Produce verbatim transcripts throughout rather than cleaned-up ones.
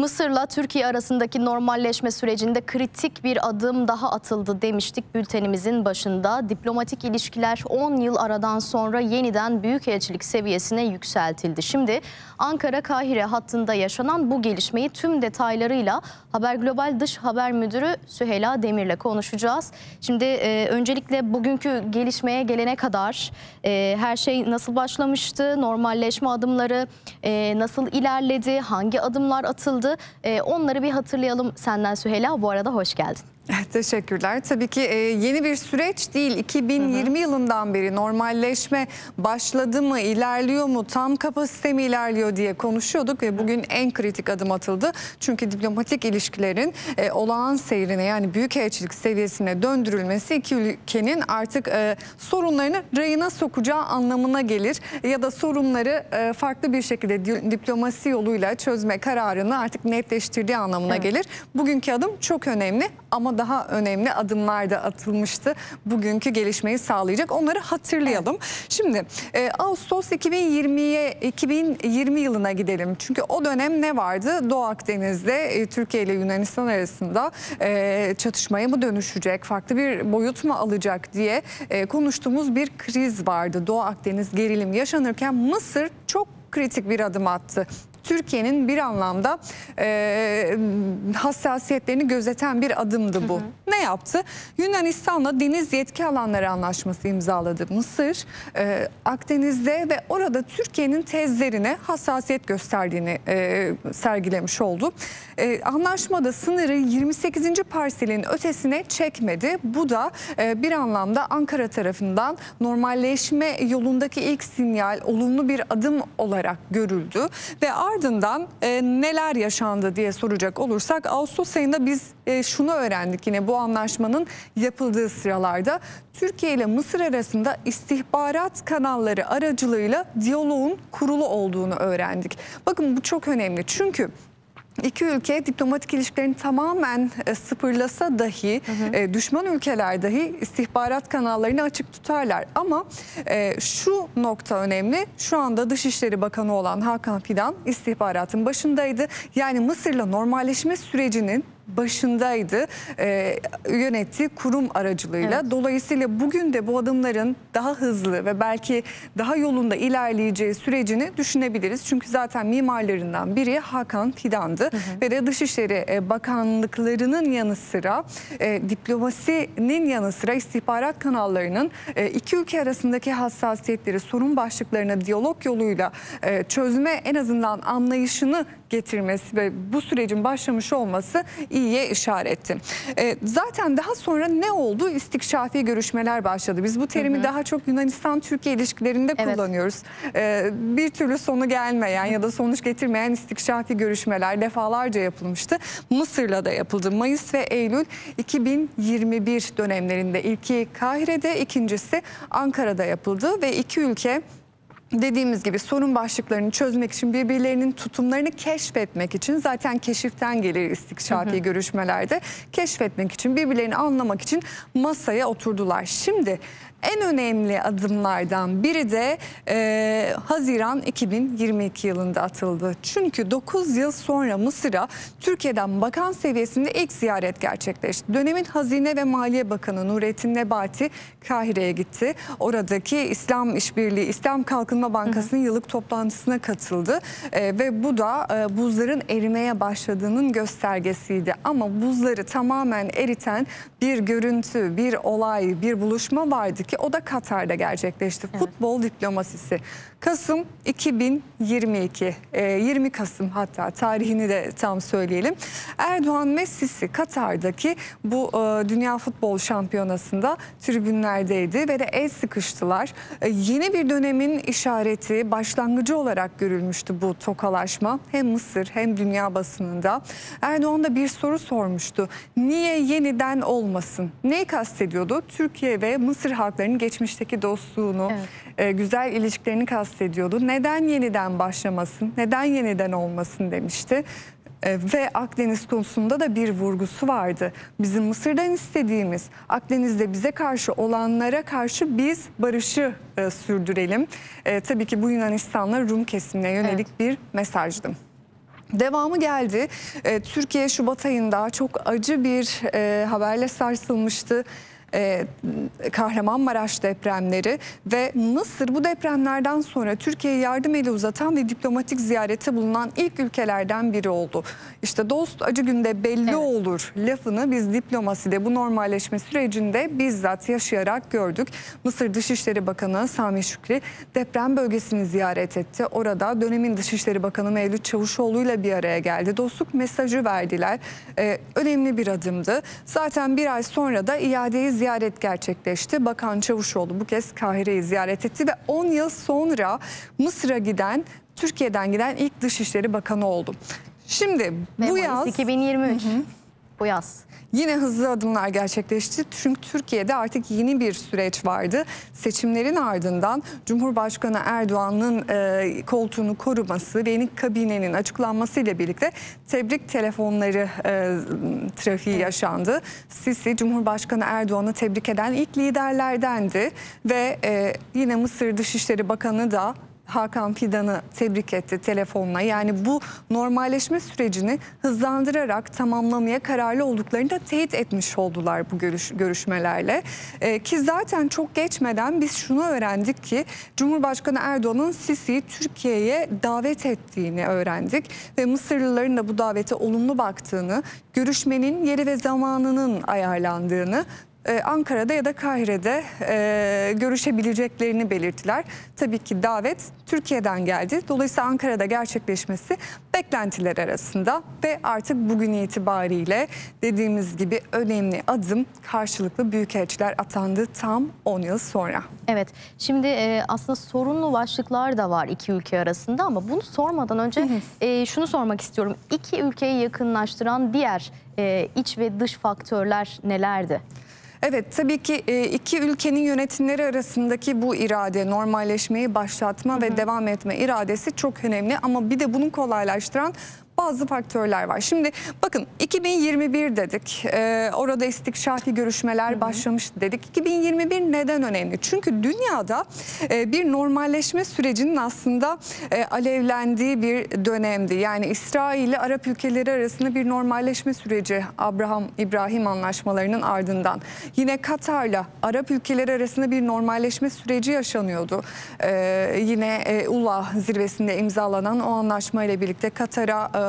Mısır'la Türkiye arasındaki normalleşme sürecinde kritik bir adım daha atıldı demiştik bültenimizin başında. Diplomatik ilişkiler on yıl aradan sonra yeniden büyükelçilik seviyesine yükseltildi. Şimdi Ankara-Kahire hattında yaşanan bu gelişmeyi tüm detaylarıyla Haber Global Dış Haber Müdürü Süheyla Demir'le konuşacağız. Şimdi e, öncelikle bugünkü gelişmeye gelene kadar e, her şey nasıl başlamıştı? Normalleşme adımları e, nasıl ilerledi? Hangi adımlar atıldı? Onları bir hatırlayalım senden Süheyla. Bu arada hoş geldin. Teşekkürler. Tabii ki yeni bir süreç değil. iki bin yirmi hı hı. yılından beri normalleşme başladı mı, ilerliyor mu, tam kapasite mi ilerliyor diye konuşuyorduk ve bugün en kritik adım atıldı. Çünkü diplomatik ilişkilerin olağan seyrine, yani büyükelçilik seviyesine döndürülmesi iki ülkenin artık sorunlarını rayına sokacağı anlamına gelir. Ya da sorunları farklı bir şekilde diplomasi yoluyla çözme kararını artık netleştirdiği anlamına evet. gelir. Bugünkü adım çok önemli ama daha önemli adımlar da atılmıştı. Bugünkü gelişmeyi sağlayacak. Onları hatırlayalım. Evet. Şimdi e, Ağustos iki bin yirmiye iki bin yirmi yılına gidelim. Çünkü o dönem ne vardı? Doğu Akdeniz'de e, Türkiye ile Yunanistan arasında e, çatışmaya mı dönüşecek? Farklı bir boyut mu alacak diye e, konuştuğumuz bir kriz vardı. Doğu Akdeniz gerilim yaşanırken Mısır çok kritik bir adım attı. Türkiye'nin bir anlamda e, hassasiyetlerini gözeten bir adımdı bu. Hı hı. Ne yaptı? Yunanistan'la deniz yetki alanları anlaşması imzaladı Mısır. E, Akdeniz'de ve orada Türkiye'nin tezlerine hassasiyet gösterdiğini e, sergilemiş oldu. E, anlaşmada sınırı yirmi sekizinci parselin ötesine çekmedi. Bu da e, bir anlamda Ankara tarafından normalleşme yolundaki ilk sinyal, olumlu bir adım olarak görüldü ve ardından e, neler yaşandı diye soracak olursak Ağustos ayında biz e, şunu öğrendik yine bu anlaşmanın yapıldığı sıralarda. Türkiye ile Mısır arasında istihbarat kanalları aracılığıyla diyaloğun kurulu olduğunu öğrendik. Bakın bu çok önemli çünkü İki ülke diplomatik ilişkilerini tamamen sıfırlasa dahi hı hı. düşman ülkeler dahi istihbarat kanallarını açık tutarlar. Ama şu nokta önemli, şu anda Dışişleri Bakanı olan Hakan Fidan istihbaratın başındaydı. Yani Mısır'la normalleşme sürecinin başındaydı e, yönettiği kurum aracılığıyla. Evet. Dolayısıyla bugün de bu adımların daha hızlı ve belki daha yolunda ilerleyeceği sürecini düşünebiliriz. Çünkü zaten mimarlarından biri Hakan Fidan'dı. Hı hı. Ve de Dışişleri Bakanlıklarının yanı sıra e, diplomasinin yanı sıra istihbarat kanallarının e, iki ülke arasındaki hassasiyetleri, sorun başlıklarına diyalog yoluyla e, çözme en azından anlayışını getirmesi ve bu sürecin başlamış olması iyiye işaretti. E, zaten daha sonra ne oldu? İstikşafi görüşmeler başladı. Biz bu terimi hı hı. daha çok Yunanistan-Türkiye ilişkilerinde evet. kullanıyoruz. E, bir türlü sonu gelmeyen ya da sonuç getirmeyen istikşafi görüşmeler defalarca yapılmıştı. Mısır'la da yapıldı. Mayıs ve Eylül iki bin yirmi bir dönemlerinde ilki Kahire'de, ikincisi Ankara'da yapıldı ve iki ülke dediğimiz gibi sorun başlıklarını çözmek için, birbirlerinin tutumlarını keşfetmek için, zaten keşiften gelir istikşafi hı hı. görüşmelerde, keşfetmek için, birbirlerini anlamak için masaya oturdular. Şimdi en önemli adımlardan biri de e, Haziran iki bin yirmi iki yılında atıldı. Çünkü dokuz yıl sonra Mısır'a Türkiye'den bakan seviyesinde ilk ziyaret gerçekleşti. Dönemin Hazine ve Maliye Bakanı Nurettin Nebati Kahire'ye gitti. Oradaki İslam İşbirliği, İslam Kalkınma Bankası'nın yıllık toplantısına katıldı. E, ve bu da e, buzların erimeye başladığının göstergesiydi. Ama buzları tamamen eriten bir görüntü, bir olay, bir buluşma vardı ki o da Katar'da gerçekleşti. Evet. Futbol diplomasisi. Kasım iki bin yirmi iki, yirmi Kasım hatta tarihini de tam söyleyelim. Erdoğan ve Sisi Katar'daki bu Dünya Futbol Şampiyonası'nda tribünlerdeydi ve de el sıkıştılar. Yeni bir dönemin işareti, başlangıcı olarak görülmüştü bu tokalaşma. Hem Mısır hem dünya basınında. Erdoğan da bir soru sormuştu. Niye yeniden olmasın? Neyi kastediyordu? Türkiye ve Mısır halklarının geçmişteki dostluğunu, evet. güzel ilişkilerini kastediyordu. ediyordu. Neden yeniden başlamasın, neden yeniden olmasın demişti. E, ve Akdeniz konusunda da bir vurgusu vardı. Bizim Mısır'dan istediğimiz, Akdeniz'de bize karşı olanlara karşı biz barışı e, sürdürelim. E, tabii ki bu Yunanistan'la Rum kesimine yönelik evet. bir mesajdı. Devamı geldi. E, Türkiye Şubat ayında çok acı bir e, haberle sarsılmıştı. E, Kahramanmaraş depremleri ve Mısır bu depremlerden sonra Türkiye'ye yardım eli uzatan ve diplomatik ziyarete bulunan ilk ülkelerden biri oldu. İşte dost acı günde belli evet. olur lafını biz diplomaside bu normalleşme sürecinde bizzat yaşayarak gördük. Mısır Dışişleri Bakanı Sami Şükri deprem bölgesini ziyaret etti. Orada dönemin Dışişleri Bakanı Mevlüt Çavuşoğlu ile bir araya geldi. Dostluk mesajı verdiler. E, önemli bir adımdı. Zaten bir ay sonra da iadeyi ziyaret gerçekleşti. Bakan Çavuşoğlu bu kez Kahire'yi ziyaret etti ve on yıl sonra Mısır'a giden, Türkiye'den giden ilk Dışişleri Bakanı oldu. Şimdi bu Mayıs yaz... iki bin yirmi üç. Hı hı. Bu yaz. Yine hızlı adımlar gerçekleşti. Çünkü Türkiye'de artık yeni bir süreç vardı. Seçimlerin ardından Cumhurbaşkanı Erdoğan'ın e, koltuğunu koruması ve yeni kabinenin açıklanmasıyla birlikte tebrik telefonları e, trafiği evet. yaşandı. Sisi, Cumhurbaşkanı Erdoğan'ı tebrik eden ilk liderlerdendi. Ve e, yine Mısır Dışişleri Bakanı da Hakan Fidan'ı tebrik etti telefonla. Yani bu normalleşme sürecini hızlandırarak tamamlamaya kararlı olduklarını da teyit etmiş oldular bu görüş, görüşmelerle. Ee, ki zaten çok geçmeden biz şunu öğrendik ki Cumhurbaşkanı Erdoğan'ın Sisi'yi Türkiye'ye davet ettiğini öğrendik. Ve Mısırlıların da bu davete olumlu baktığını, görüşmenin yeri ve zamanının ayarlandığını, Ankara'da ya da Kahire'de e, görüşebileceklerini belirttiler. Tabii ki davet Türkiye'den geldi. Dolayısıyla Ankara'da gerçekleşmesi beklentiler arasında ve artık bugün itibariyle dediğimiz gibi önemli adım karşılıklı büyükelçiler atandı tam on yıl sonra. Evet, şimdi e, aslında sorunlu başlıklar da var iki ülke arasında ama bunu sormadan önce hı hı. E, şunu sormak istiyorum. İki ülkeyi yakınlaştıran diğer e, iç ve dış faktörler nelerdi? Evet, tabii ki iki ülkenin yönetimleri arasındaki bu irade, normalleşmeyi başlatma Hı-hı. ve devam etme iradesi çok önemli. Ama bir de bunu kolaylaştıran bazı faktörler var. Şimdi bakın iki bin yirmi bir dedik, ee, orada istikşafi görüşmeler Hı-hı. başlamış dedik. iki bin yirmi bir neden önemli? Çünkü dünyada e, bir normalleşme sürecinin aslında e, alevlendiği bir dönemdi. Yani İsrail ile Arap ülkeleri arasında bir normalleşme süreci Abraham İbrahim anlaşmalarının ardından. Yine Katar'la Arap ülkeleri arasında bir normalleşme süreci yaşanıyordu. Ee, yine e, U L A zirvesinde imzalanan o anlaşmayla birlikte Katar'a e,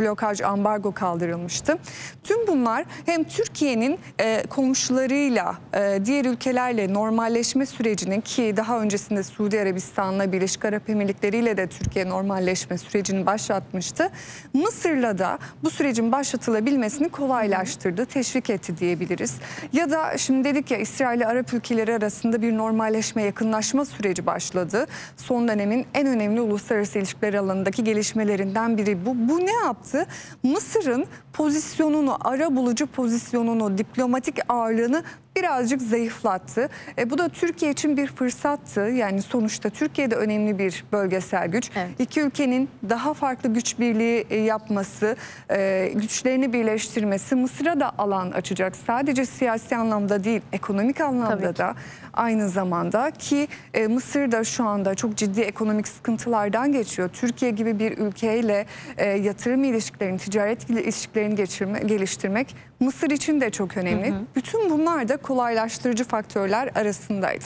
blokaj, ambargo kaldırılmıştı. Tüm bunlar hem Türkiye'nin e, komşularıyla, e, diğer ülkelerle normalleşme sürecinin ki daha öncesinde Suudi Arabistan'la, Birleşik Arap Emirlikleri ile de Türkiye normalleşme sürecini başlatmıştı. Mısır'la da bu sürecin başlatılabilmesini kolaylaştırdı, teşvik etti diyebiliriz. Ya da şimdi dedik ya İsrail ile Arap ülkeleri arasında bir normalleşme, yakınlaşma süreci başladı. Son dönemin en önemli uluslararası ilişkiler alanındaki gelişmelerinden biri bu. Bu ne yaptı? Mısır'ın pozisyonunu, arabulucu pozisyonunu, diplomatik ağırlığını birazcık zayıflattı. E, bu da Türkiye için bir fırsattı. Yani sonuçta Türkiye'de önemli bir bölgesel güç. Evet. İki ülkenin daha farklı güç birliği yapması, e, güçlerini birleştirmesi Mısır'a da alan açacak. Sadece siyasi anlamda değil, ekonomik anlamda da aynı zamanda ki e, Mısır da şu anda çok ciddi ekonomik sıkıntılardan geçiyor. Türkiye gibi bir ülkeyle e, yatırım ilişkilerini, ticaret ilişkilerini geçirme, geliştirmek Mısır için de çok önemli. Hı hı. Bütün bunlar da kolaylaştırıcı faktörler arasındaydı.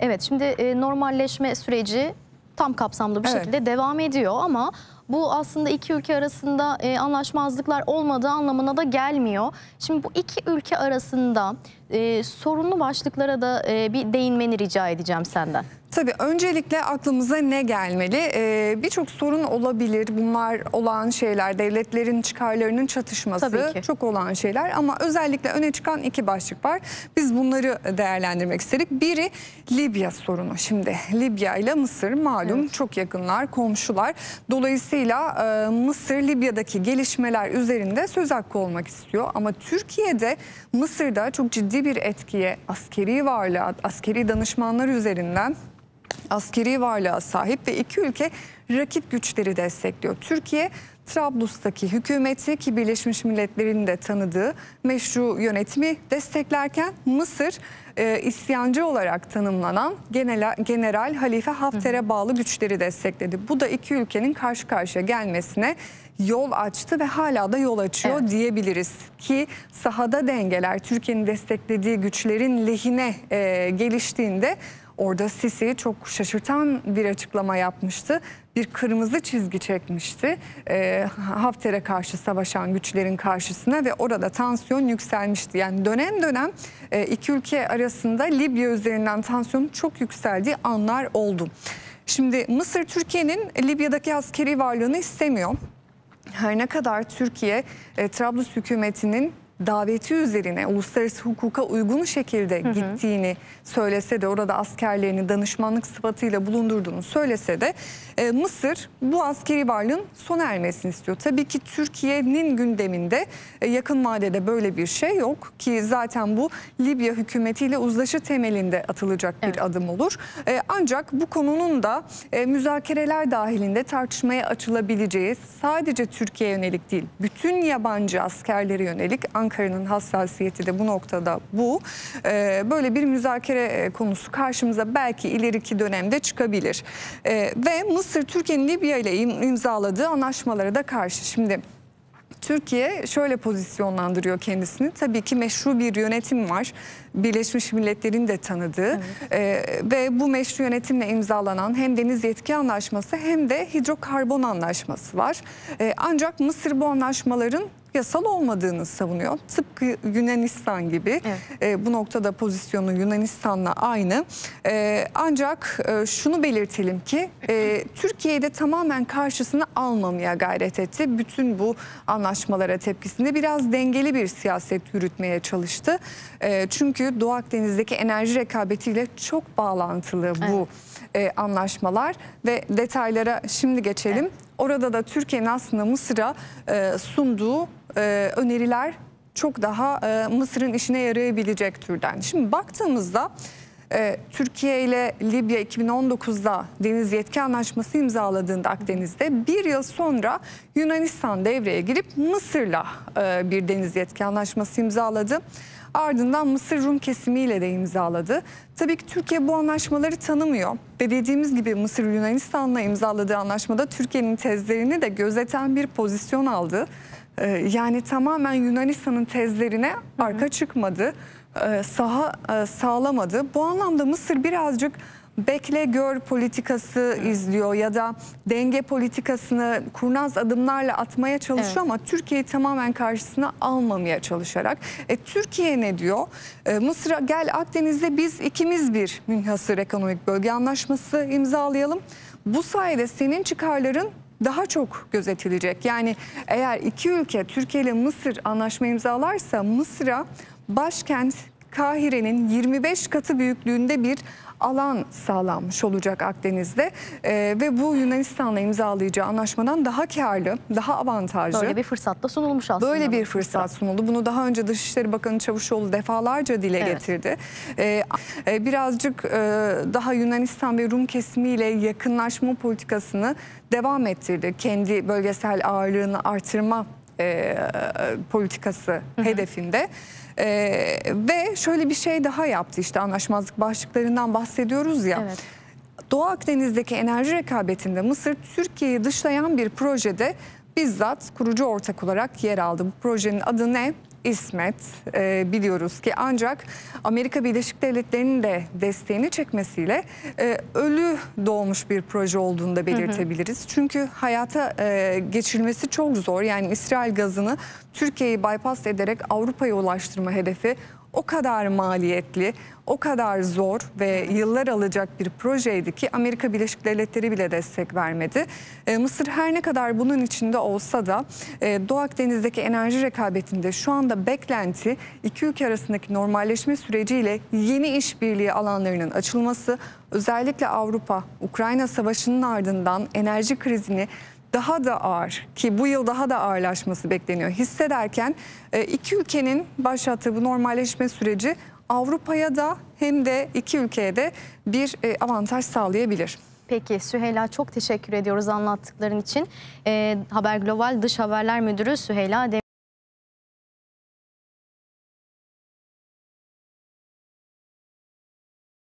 Evet, şimdi e, normalleşme süreci tam kapsamlı bir evet. şekilde devam ediyor ama bu aslında iki ülke arasında e, anlaşmazlıklar olmadığı anlamına da gelmiyor. Şimdi bu iki ülke arasında e, sorunlu başlıklara da e, bir değinmeni rica edeceğim senden. Tabii öncelikle aklımıza ne gelmeli? Ee, Birçok sorun olabilir. Bunlar olağan şeyler. Devletlerin çıkarlarının çatışması çok olağan şeyler. Ama özellikle öne çıkan iki başlık var. Biz bunları değerlendirmek istedik. Biri Libya sorunu. Şimdi Libya ile Mısır malum evet. çok yakınlar, komşular. Dolayısıyla e, Mısır Libya'daki gelişmeler üzerinde söz hakkı olmak istiyor. Ama Türkiye'de Mısır'da çok ciddi bir etkiye, askeri varlığa, askeri danışmanlar üzerinden askeri varlığa sahip ve iki ülke rakip güçleri destekliyor. Türkiye, Trablus'taki hükümeti ki Birleşmiş Milletler'in de tanıdığı meşru yönetimi desteklerken Mısır e, isyancı olarak tanımlanan General, General Halife Hafter'e bağlı güçleri destekledi. Bu da iki ülkenin karşı karşıya gelmesine yol açtı ve hala da yol açıyor, evet, diyebiliriz ki sahada dengeler Türkiye'nin desteklediği güçlerin lehine e, geliştiğinde orada Sisi çok şaşırtan bir açıklama yapmıştı. Bir kırmızı çizgi çekmişti e, Hafter'e karşı savaşan güçlerin karşısına ve orada tansiyon yükselmişti. Yani dönem dönem e, iki ülke arasında Libya üzerinden tansiyonun çok yükseldiği anlar oldu. Şimdi Mısır Türkiye'nin Libya'daki askeri varlığını istemiyor. Her ne kadar Türkiye e, Trablus hükümetinin daveti üzerine uluslararası hukuka uygun şekilde hı hı. gittiğini söylese de, orada askerlerini danışmanlık sıfatıyla bulundurduğunu söylese de e, Mısır bu askeri varlığın sona ermesini istiyor. Tabii ki Türkiye'nin gündeminde e, yakın vadede böyle bir şey yok ki zaten bu Libya hükümetiyle uzlaşı temelinde atılacak evet. bir adım olur. E, ancak bu konunun da e, müzakereler dahilinde tartışmaya açılabileceği, sadece Türkiye'ye yönelik değil bütün yabancı askerlere yönelik, Ankara'nın hassasiyeti de bu noktada bu. Ee, böyle bir müzakere konusu karşımıza belki ileriki dönemde çıkabilir. Ee, ve Mısır Türkiye'nin Libya ile imzaladığı anlaşmalara da karşı. Şimdi Türkiye şöyle pozisyonlandırıyor kendisini. Tabii ki meşru bir yönetim var. Birleşmiş Milletler'in de tanıdığı evet. ee, ve bu meşru yönetimle imzalanan hem deniz yetki anlaşması hem de hidrokarbon anlaşması var. Ee, ancak Mısır bu anlaşmaların yasal olmadığını savunuyor. Tıpkı Yunanistan gibi. Evet. E, bu noktada pozisyonu Yunanistan'la aynı. E, ancak e, şunu belirtelim ki e, Türkiye'yi de tamamen karşısına almamaya gayret etti. Bütün bu anlaşmalara tepkisinde biraz dengeli bir siyaset yürütmeye çalıştı. E, çünkü Doğu Akdeniz'deki enerji rekabetiyle çok bağlantılı bu evet. e, anlaşmalar ve detaylara şimdi geçelim. Evet. Orada da Türkiye'nin aslında Mısır'a e, sunduğu e, öneriler çok daha e, Mısır'ın işine yarayabilecek türden. Şimdi baktığımızda e, Türkiye ile Libya iki bin on dokuzda deniz yetki anlaşması imzaladığında Akdeniz'de, bir yıl sonra Yunanistan devreye girip Mısır'la e, bir deniz yetki anlaşması imzaladı. Ardından Mısır Rum kesimiyle de imzaladı. Tabii ki Türkiye bu anlaşmaları tanımıyor. Ve dediğimiz gibi Mısır Yunanistan'la imzaladığı anlaşmada Türkiye'nin tezlerini de gözeten bir pozisyon aldı. Ee, yani tamamen Yunanistan'ın tezlerine Hı-hı. arka çıkmadı, e, saha e, sağlamadı. Bu anlamda Mısır birazcık bekle gör politikası izliyor ya da denge politikasını kurnaz adımlarla atmaya çalışıyor evet. ama Türkiye'yi tamamen karşısına almamaya çalışarak. E, Türkiye ne diyor? E, Mısır'a gel Akdeniz'de biz ikimiz bir münhasır ekonomik bölge anlaşması imzalayalım. Bu sayede senin çıkarların daha çok gözetilecek. Yani eğer iki ülke Türkiye ile Mısır anlaşma imzalarsa Mısır'a başkent Kahire'nin yirmi beş katı büyüklüğünde bir alan sağlanmış olacak Akdeniz'de ee, ve bu Yunanistan'la imzalayacağı anlaşmadan daha karlı, daha avantajlı. Böyle bir fırsat da sunulmuş aslında. Böyle bir fırsat sunuldu. Bunu daha önce Dışişleri Bakanı Çavuşoğlu defalarca dile evet. getirdi. Ee, birazcık e, daha Yunanistan ve Rum kesimiyle yakınlaşma politikasını devam ettirdi. Kendi bölgesel ağırlığını artırma e, politikası Hı-hı. hedefinde. Ee, ve şöyle bir şey daha yaptı, işte anlaşmazlık başlıklarından bahsediyoruz ya. Evet. Doğu Akdeniz'deki enerji rekabetinde Mısır Türkiye'yi dışlayan bir projede bizzat kurucu ortak olarak yer aldı. Bu projenin adı ne? İsmet. Ee, biliyoruz ki ancak Amerika Birleşik Devletleri'nin de desteğini çekmesiyle e, ölü doğmuş bir proje olduğunu da belirtebiliriz. Hı hı. Çünkü hayata e, geçirilmesi çok zor. Yani İsrail gazını Türkiye'yi bypass ederek Avrupa'ya ulaştırma hedefi o kadar maliyetli, o kadar zor ve yıllar alacak bir projeydi ki Amerika Birleşik Devletleri bile destek vermedi. E, Mısır her ne kadar bunun içinde olsa da e, Doğu Akdeniz'deki enerji rekabetinde şu anda beklenti iki ülke arasındaki normalleşme süreciyle yeni işbirliği alanlarının açılması, özellikle Avrupa, Ukrayna Savaşı'nın ardından enerji krizini daha da ağır, ki bu yıl daha da ağırlaşması bekleniyor, hissederken iki ülkenin başlattığı bu normalleşme süreci Avrupa'ya da hem de iki ülkeye de bir avantaj sağlayabilir. Peki Süheyla, çok teşekkür ediyoruz anlattıkların için. Haber Global Dış Haberler Müdürü Süheyla Demir.